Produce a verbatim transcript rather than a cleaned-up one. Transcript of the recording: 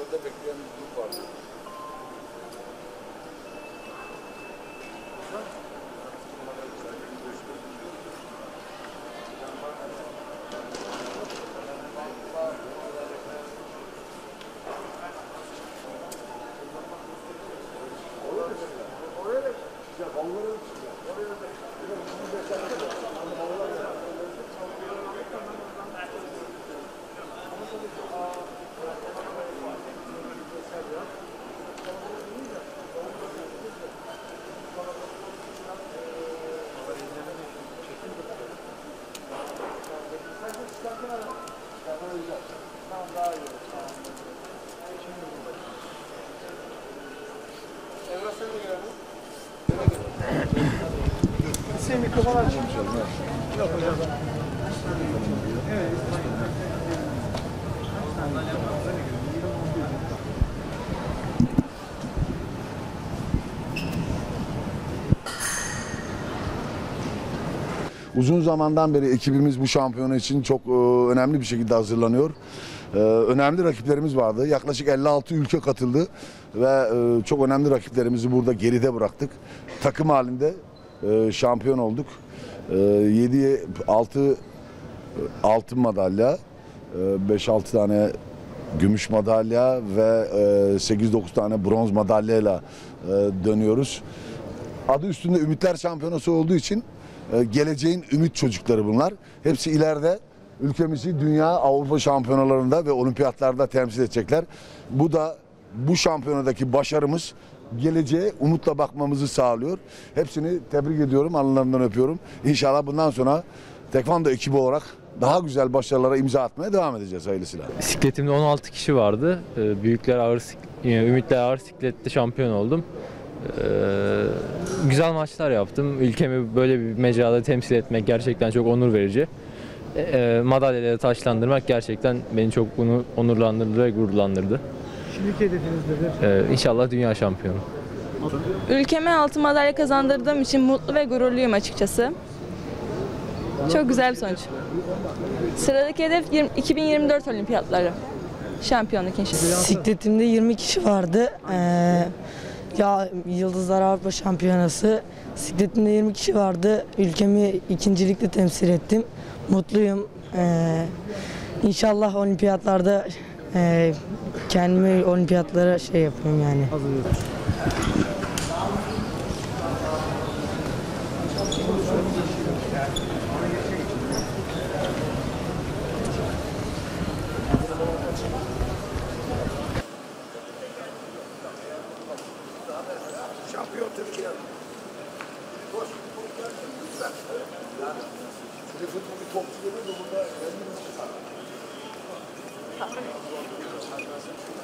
aşağıda bekleyen bir grup vardı. Sen mikrofon açın. Yok hocam. Evet. Uzun zamandan beri ekibimiz bu şampiyona için çok önemli bir şekilde hazırlanıyor. Önemli rakiplerimiz vardı. Yaklaşık elli altı ülke katıldı ve çok önemli rakiplerimizi burada geride bıraktık. Takım halinde şampiyon olduk. yedi altı altın madalya, beş altı tane gümüş madalya ve sekiz dokuz tane bronz madalyayla dönüyoruz. Adı üstünde Ümitler Şampiyonası olduğu için geleceğin ümit çocukları bunlar. Hepsi ileride ülkemizi dünya, Avrupa şampiyonalarında ve olimpiyatlarda temsil edecekler. Bu da bu şampiyonadaki başarımız, geleceğe umutla bakmamızı sağlıyor. Hepsini tebrik ediyorum, alnlarından öpüyorum. İnşallah bundan sonra tekvando ekibi olarak daha güzel başarılara imza atmaya devam edeceğiz hayırlısıyla. Sikletimde on altı kişi vardı. Büyükler ağır, Ümitler ağır siklette şampiyon oldum. Ee, güzel maçlar yaptım. Ülkemi böyle bir mecrada temsil etmek gerçekten çok onur verici. Ee, madalyaları taşlandırmak gerçekten beni çok bunu onurlandırdı ve gururlandırdı. Şimdiki hedefiniz nedir? Ee, inşallah dünya şampiyonu. Ülkeme altın madalya kazandırdığım için mutlu ve gururluyum açıkçası. Çok güzel bir sonuç. Sıradaki hedef iki bin yirmi dört olimpiyatları. Şampiyonluk inşallah. Sikletimde yirmi kişi vardı. Ee, Ya Yıldızlar Avrupa Şampiyonası, sikletimde yirmi kişi vardı. Ülkemi ikincilikle temsil ettim. Mutluyum. Ee, inşallah olimpiyatlarda e, kendimi olimpiyatlara şey yapıyorum yani. Şampiyon Türkiye. Koş, futbolcular güzel. Yani şimdi futbol bir topçu gibi de burada kendimiz çıkarttık.